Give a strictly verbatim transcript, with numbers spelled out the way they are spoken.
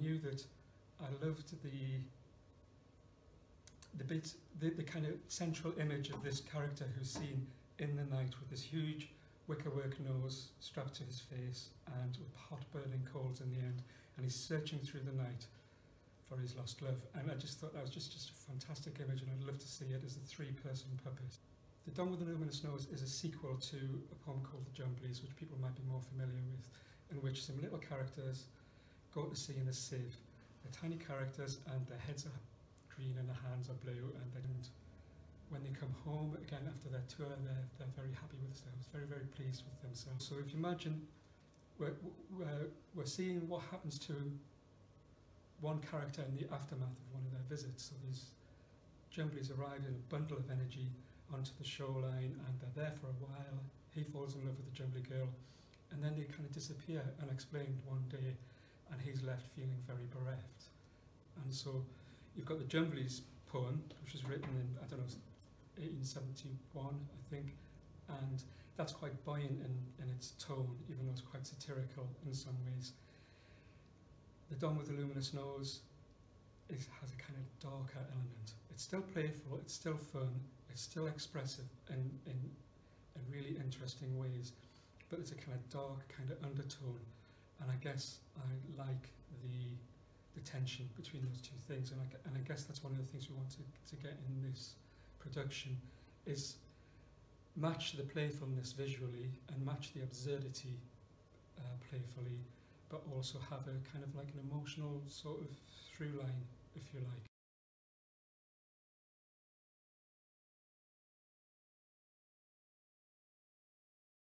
knew that I loved the the bit, the, the kind of central image of this character who's seen in the night with this huge wickerwork nose strapped to his face and with hot burning coals in the end, and he's searching through the night for his lost love. And I just thought that was just, just a fantastic image, and I'd love to see it as a three-person puppet. The Dong with a Luminous Nose is a sequel to a poem called The Jumblies, which people might be more familiar with, in which some little characters go to sea in a sieve. They're tiny characters and their heads are green and their hands are blue, and they don't. When they come home again after their tour, they're, they're very happy with themselves, very, very pleased with themselves. So if you imagine, we're, we're, we're seeing what happens to one character in the aftermath of one of their visits. So these Jumblies arrive in a bundle of energy onto the shoreline, and they're there for a while. He falls in love with the Jumbly girl, and then they kind of disappear unexplained one day, and he's left feeling very bereft. And so you've got the Jumblies poem, which was written in, I don't know, eighteen seventy-one, I think, and that's quite buoyant in, in its tone, even though it's quite satirical in some ways. The Dong with a Luminous Nose is, has a kind of darker element. It's still playful, it's still fun, it's still expressive in, in, in really interesting ways, but it's a kind of dark kind of undertone, and I guess I like the the tension between those two things, and I, and I guess that's one of the things we want to, to get in this production, is match the playfulness visually and match the absurdity uh, playfully, but also have a kind of like an emotional sort of through line, if you like.